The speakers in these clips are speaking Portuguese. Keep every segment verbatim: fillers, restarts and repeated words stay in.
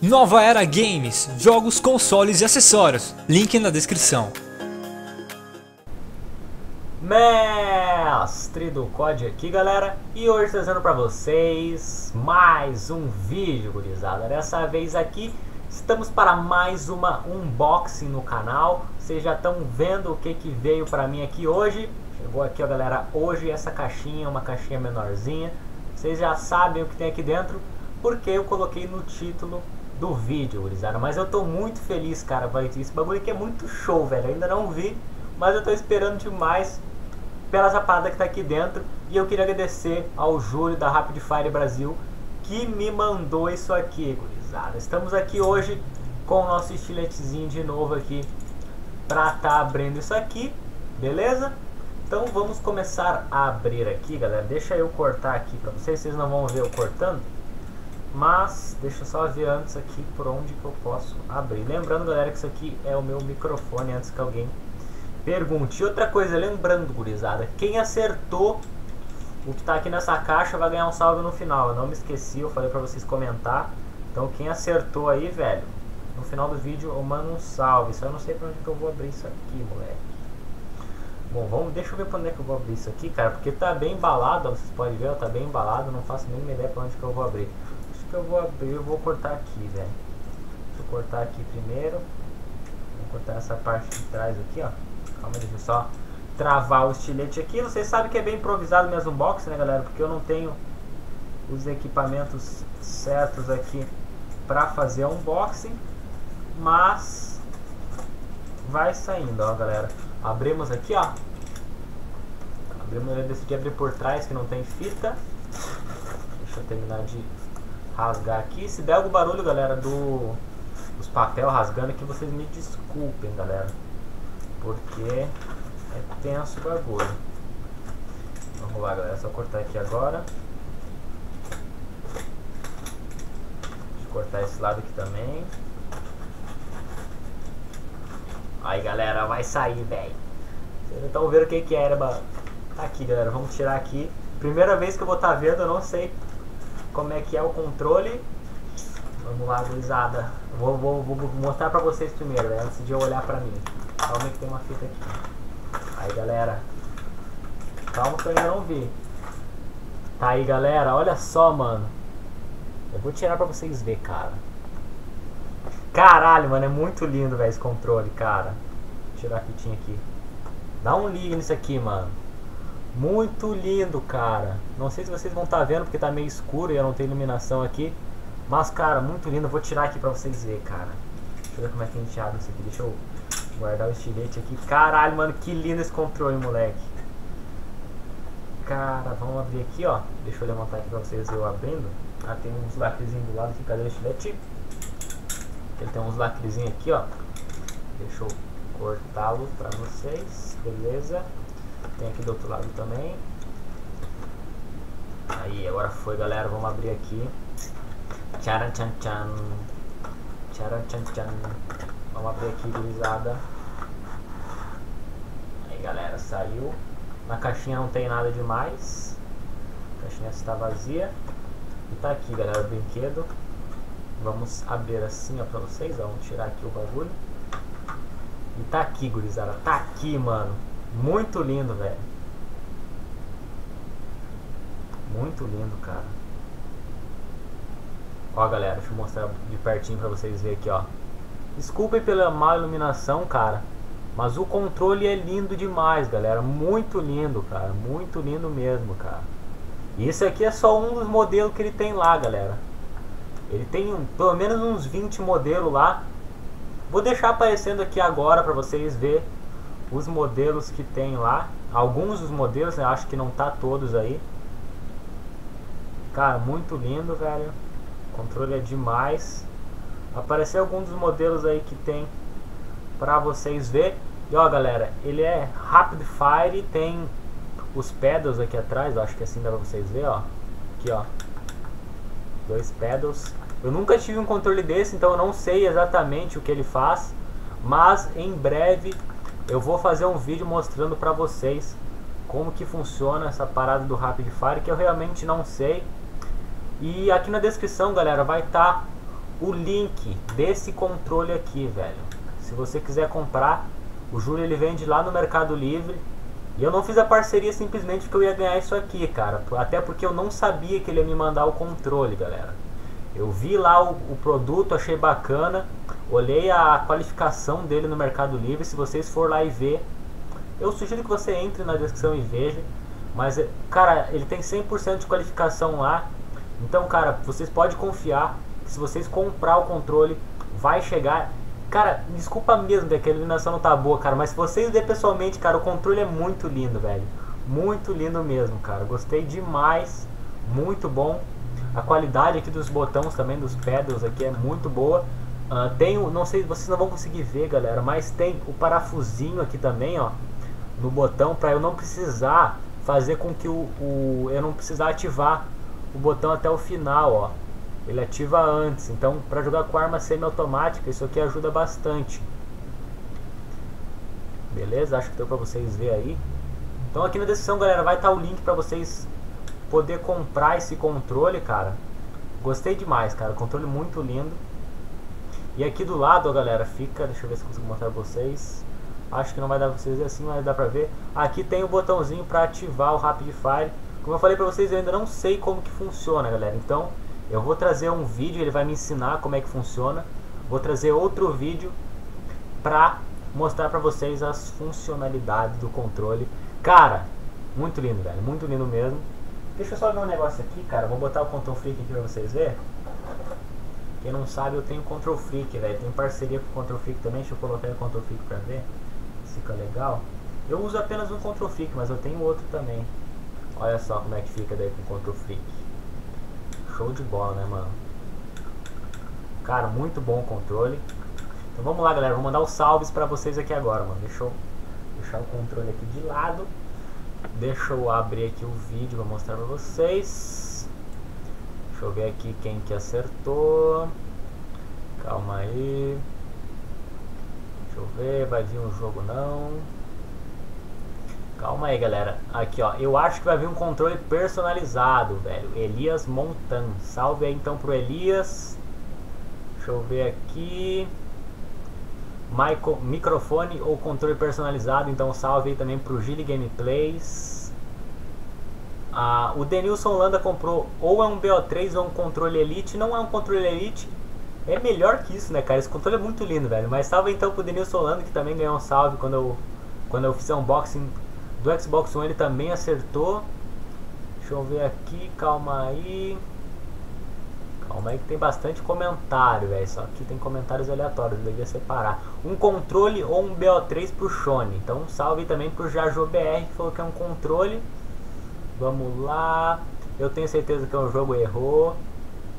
Nova Era Games, jogos, consoles e acessórios. Link na descrição. Mestre do C O D aqui, galera, e hoje trazendo pra vocês mais um vídeo, gurizada. Dessa vez aqui estamos para mais uma unboxing no canal. Vocês já estão vendo o que, que veio pra mim aqui hoje. Chegou aqui, ó, galera, hoje essa caixinha é uma caixinha menorzinha. Vocês já sabem o que tem aqui dentro, porque eu coloquei no título do vídeo, gurizada. Mas eu tô muito feliz, cara, vai ter esse bagulho que é muito show, velho. Eu ainda não vi, mas eu tô esperando demais pelas zapada que tá aqui dentro. E eu queria agradecer ao Júlio da Rapid Fire Brasil que me mandou isso aqui, gurizada. Estamos aqui hoje com o nosso estiletezinho de novo aqui pra tá abrindo isso aqui, beleza? Então vamos começar a abrir aqui, galera. Deixa eu cortar aqui pra vocês, vocês não vão ver eu cortando, mas deixa eu só ver antes aqui por onde que eu posso abrir. Lembrando, galera, que isso aqui é o meu microfone, antes que alguém pergunte. E outra coisa, lembrando, gurizada, quem acertou o que tá aqui nessa caixa vai ganhar um salve no final. Eu não me esqueci, eu falei pra vocês comentar. Então quem acertou aí, velho, no final do vídeo eu mando um salve. Só eu não sei pra onde que eu vou abrir isso aqui, moleque. Bom, vamos, deixa eu ver pra onde é que eu vou abrir isso aqui, cara, porque tá bem embalado, ó, vocês podem ver, ó, tá bem embalado. Não faço nenhuma ideia pra onde que eu vou abrir. Que eu vou abrir, eu vou cortar aqui, velho. Deixa eu cortar aqui primeiro. Vou cortar essa parte de trás aqui, ó. Calma, deixa eu só travar o estilete aqui. Vocês sabem que é bem improvisado mesmo o unboxing, né, galera? Porque eu não tenho os equipamentos certos aqui pra fazer o unboxing, mas vai saindo, ó, galera. Abrimos aqui, ó. Abrimos, eu decidi abrir por trás, que não tem fita. Deixa eu terminar de rasgar aqui. Se der algum barulho, galera, do dos papel rasgando aqui, vocês me desculpem, galera, porque é tenso o bagulho. Vamos lá, galera, só cortar aqui agora. Deixa eu cortar esse lado aqui também. Aí, galera, vai sair, velho. Vocês estão vendo o que que era, mano. Tá aqui, galera, vamos tirar aqui. Primeira vez que eu vou estar tá vendo, eu não sei como é que é o controle. Vamos lá, gurizada. Vou, vou, vou mostrar pra vocês primeiro, né? Antes de eu olhar pra mim. Calma que tem uma fita aqui. Aí, galera, calma que eu ainda não vi. Tá aí, galera, olha só, mano. Eu vou tirar pra vocês verem, cara. Caralho, mano, é muito lindo, velho, esse controle, cara. Vou tirar a fitinha aqui. Dá um ligue nisso aqui, mano. Muito lindo, cara. Não sei se vocês vão estar tá vendo, porque tá meio escuro e eu não tenho iluminação aqui. Mas, cara, muito lindo. Eu vou tirar aqui pra vocês verem, cara. Deixa eu ver como é que a gente abre isso aqui. Deixa eu guardar o estilete aqui. Caralho, mano, que lindo esse controle, moleque. Cara, vamos abrir aqui, ó. Deixa eu levantar aqui pra vocês eu abrindo. Ah, tem uns lacrezinhos do lado aqui. Cadê o estilete? Ele tem uns lacrezinhos aqui, ó. Deixa eu cortá-lo pra vocês. Beleza. Tem aqui do outro lado também. Aí, agora foi, galera. Vamos abrir aqui. Tcharam, tchan, tchan. Tcharam, tchan, tchan. Vamos abrir aqui, gurizada. Aí, galera, saiu. Na caixinha não tem nada demais. A caixinha está vazia. E tá aqui, galera, o brinquedo. Vamos abrir assim, ó, pra vocês. Ó. Vamos tirar aqui o bagulho. E tá aqui, gurizada. Tá aqui, mano. Muito lindo, velho. Muito lindo, cara. Ó, galera, deixa eu mostrar de pertinho pra vocês verem aqui, ó. Desculpem pela má iluminação, cara, mas o controle é lindo demais, galera. Muito lindo, cara. Muito lindo mesmo, cara. E esse aqui é só um dos modelos que ele tem lá, galera. Ele tem um, pelo menos uns vinte modelos lá. Vou deixar aparecendo aqui agora pra vocês verem os modelos que tem lá. Alguns dos modelos, né? Acho que não tá todos aí. Cara, muito lindo, velho. O controle é demais. Apareceu algum dos modelos aí que tem pra vocês ver. E ó, galera, ele é Rapid Fire. Tem os pedals aqui atrás. Eu acho que assim dá pra vocês ver, ó. Aqui, ó. Dois pedals. Eu nunca tive um controle desse, então eu não sei exatamente o que ele faz. Mas em breve eu vou fazer um vídeo mostrando pra vocês como que funciona essa parada do Rapid Fire, que eu realmente não sei. E aqui na descrição, galera, vai estar tá o link desse controle aqui, velho. Se você quiser comprar, o Júlio ele vende lá no Mercado Livre. E eu não fiz a parceria simplesmente porque eu ia ganhar isso aqui, cara. Até porque eu não sabia que ele ia me mandar o controle, galera. Eu vi lá o, o produto, achei bacana. Olhei a qualificação dele no Mercado Livre. Se vocês for lá e ver, eu sugiro que você entre na descrição e veja. Mas, cara, ele tem cem por cento de qualificação lá. Então, cara, vocês podem confiar que se vocês comprar o controle, vai chegar... Cara, desculpa mesmo, que a iluminação não tá boa, cara. Mas se vocês verem pessoalmente, cara, o controle é muito lindo, velho. Muito lindo mesmo, cara. Gostei demais. Muito bom. A qualidade aqui dos botões também, dos pedals aqui, é muito boa. Uh, tem o... Não sei, vocês não vão conseguir ver, galera. Mas tem o parafusinho aqui também, ó. No botão, pra eu não precisar fazer com que o... o eu não precisar ativar o botão até o final, ó. Ele ativa antes, então para jogar com arma semi-automática isso aqui ajuda bastante. Beleza? Acho que deu para vocês ver aí. Então aqui na descrição, galera, vai estar o link para vocês poder comprar esse controle, cara. Gostei demais, cara. Controle muito lindo. E aqui do lado, ó, galera, fica... Deixa eu ver se consigo mostrar pra vocês. Acho que não vai dar pra vocês ver assim, mas dá pra ver. Aqui tem o botãozinho para ativar o Rapid Fire. Como eu falei pra vocês, eu ainda não sei como que funciona, galera. Então... eu vou trazer um vídeo, ele vai me ensinar como é que funciona. Vou trazer outro vídeo pra mostrar pra vocês as funcionalidades do controle. Cara, muito lindo, velho. Muito lindo mesmo. Deixa eu só ver um negócio aqui, cara. Vou botar o KontrolFreek aqui pra vocês verem. Quem não sabe, eu tenho o KontrolFreek, velho. Tenho parceria com o KontrolFreek também. Deixa eu colocar o KontrolFreek pra ver. Fica legal. Eu uso apenas um KontrolFreek, mas eu tenho outro também. Olha só como é que fica daí com o KontrolFreek. Show de bola, né, mano? Cara, muito bom o controle. Então vamos lá, galera. Vou mandar os salves pra vocês aqui agora, mano. Deixa eu deixar o controle aqui de lado. Deixa eu abrir aqui o vídeo pra mostrar pra vocês. Deixa eu ver aqui quem que acertou. Calma aí. Deixa eu ver. Vai vir um jogo não. Calma aí, galera. Aqui, ó. Eu acho que vai vir um controle personalizado, velho. Elias Montan. Salve aí, então, pro Elias. Deixa eu ver aqui. Micro, microfone ou controle personalizado. Então, salve aí também pro Gili Gameplays. Ah, o Denilson Holanda comprou ou é um B O três ou um controle Elite. Não é um controle Elite. É melhor que isso, né, cara? Esse controle é muito lindo, velho. Mas salve, então, pro Denilson Holanda, que também ganhou um salve quando eu, quando eu fiz unboxing do Xbox One. Ele também acertou. Deixa eu ver aqui, calma aí. Calma aí que tem bastante comentário, velho. Só que tem comentários aleatórios, eu devia separar. Um controle ou um B O três pro Shone. Então salve também pro Jajô B R, que falou que é um controle. Vamos lá. Eu tenho certeza que é um jogo errou.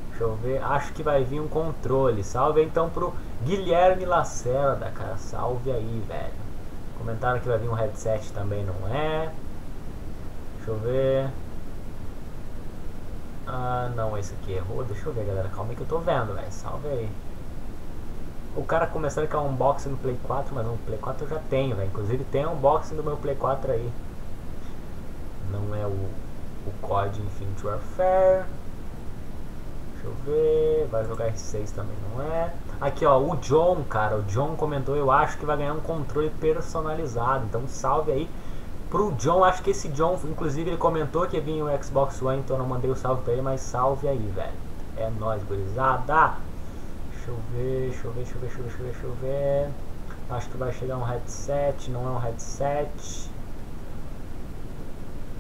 Deixa eu ver, acho que vai vir um controle. Salve então pro Guilherme Lacerda, cara. Salve aí, velho. Comentaram que vai vir um headset, também não é. Deixa eu ver. Ah, não, esse aqui errou. Deixa eu ver, galera. Calma aí que eu tô vendo, velho. Salve aí. O cara começando com a unboxing do Play quatro, mas não, o Play quatro eu já tenho, velho. Inclusive tem a unboxing do meu Play quatro aí. Não é o, o C O D Infinite Warfare. Deixa eu ver. Vai jogar R seis também, não é? Aqui, ó, o John, cara. O John comentou, eu acho que vai ganhar um controle personalizado. Então, salve aí pro John. Acho que esse John, inclusive, ele comentou que vinha o Xbox One, então eu não mandei o salve pra ele, mas salve aí, velho. É nóis, gurizada. Deixa eu ver, deixa eu ver, deixa eu ver, deixa eu ver, deixa eu ver. Acho que vai chegar um headset. Não é um headset.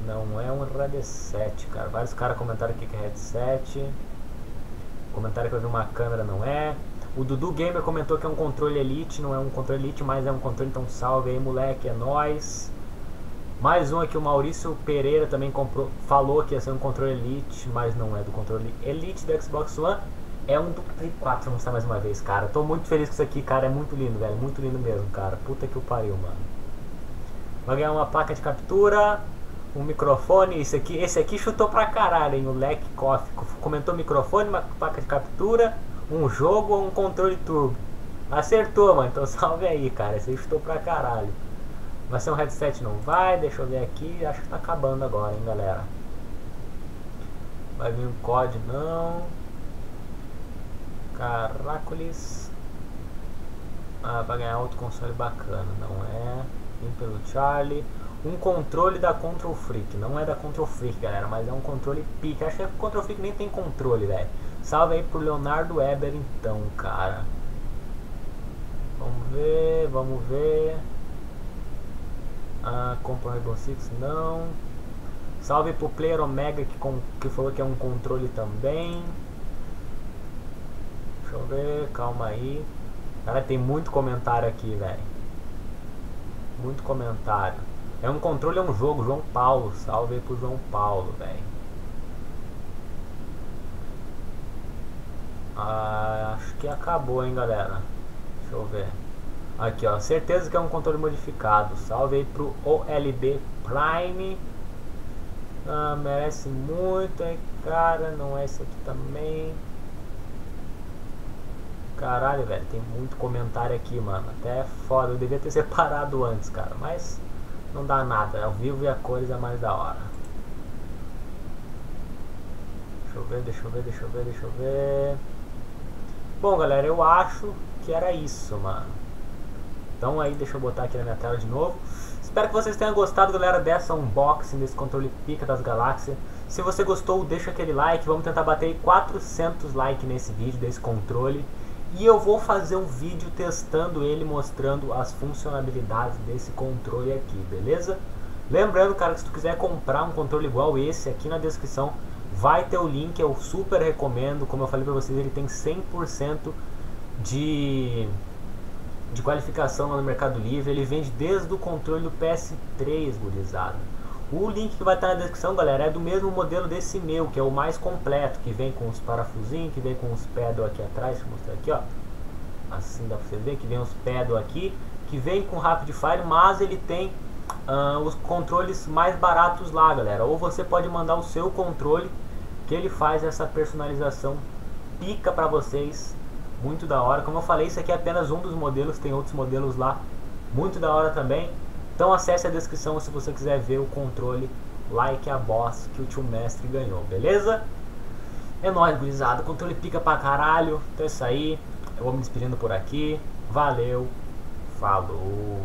Não é um headset, cara. Vários caras comentaram aqui que é headset. Comentaram que eu vi uma câmera, não é. O Dudu Gamer comentou que é um controle Elite. Não é um controle Elite, mas é um controle. Então salve aí, moleque, é nóis. Mais um aqui, o Maurício Pereira também comprou, falou que ia ser um controle Elite, mas não é do controle Elite do Xbox One, é um do Play quatro. Vou mostrar mais uma vez, cara. Tô muito feliz com isso aqui, cara. É muito lindo, velho. Muito lindo mesmo, cara. Puta que o pariu, mano. Vai ganhar uma placa de captura, um microfone. Esse aqui, esse aqui chutou pra caralho, hein. O L E C C O F comentou microfone, uma placa de captura, um jogo ou um controle turbo. Acertou, mano. Então salve aí, cara. Esse aí chutou pra caralho. Vai ser um headset? Não vai. Deixa eu ver aqui. Acho que tá acabando agora, hein, galera. Vai vir um C O D? Não. Caracoles. Ah, vai ganhar outro console bacana, não é? Vim pelo Charlie. Um controle da KontrolFreek. Não é da KontrolFreek, galera, mas é um controle pica. Acho que a KontrolFreek nem tem controle, velho. Salve aí pro Leonardo Weber, então, cara. Vamos ver, vamos ver. Ah, compra o Rainbow Six, não. Salve pro Player Omega, que, com, que falou que é um controle também. Deixa eu ver, calma aí. Cara, tem muito comentário aqui, velho. Muito comentário. É um controle, é um jogo, João Paulo. Salve aí pro João Paulo, velho. Ah, acho que acabou, hein, galera. Deixa eu ver. Aqui, ó. Certeza que é um controle modificado. Salve aí pro O L B Prime. Ah, merece muito, hein, cara. Não é esse aqui também. Caralho, velho. Tem muito comentário aqui, mano. Até é foda. Eu devia ter separado antes, cara. Mas... não dá nada, ao vivo e a cores é mais da hora. Deixa eu ver, deixa eu ver, deixa eu ver, deixa eu ver. Bom, galera, eu acho que era isso, mano. Então aí, deixa eu botar aqui na minha tela de novo. Espero que vocês tenham gostado, galera, dessa unboxing, desse controle pica das galáxias. Se você gostou, deixa aquele like. Vamos tentar bater quatrocentos likes nesse vídeo, desse controle. E eu vou fazer um vídeo testando ele, mostrando as funcionalidades desse controle aqui, beleza? Lembrando, cara, que se tu quiser comprar um controle igual esse, aqui na descrição vai ter o link, eu super recomendo. Como eu falei pra vocês, ele tem cem por cento de, de qualificação lá no Mercado Livre. Ele vende desde o controle do P S três, gurizada. O link que vai estar na descrição, galera, é do mesmo modelo desse meu, que é o mais completo, que vem com os parafusinhos, que vem com os pedal aqui atrás, deixa eu mostrar aqui, ó. Assim dá pra você ver, que vem os pedal aqui, que vem com Rapid Fire, mas ele tem uh, os controles mais baratos lá, galera. Ou você pode mandar o seu controle, que ele faz essa personalização pica pra vocês, muito da hora. Como eu falei, isso aqui é apenas um dos modelos, tem outros modelos lá, muito da hora também. Então acesse a descrição se você quiser ver o controle like a boss que o tio mestre ganhou, beleza? É nóis, gurizada, o controle pica pra caralho. Então é isso aí, eu vou me despedindo por aqui. Valeu, falou!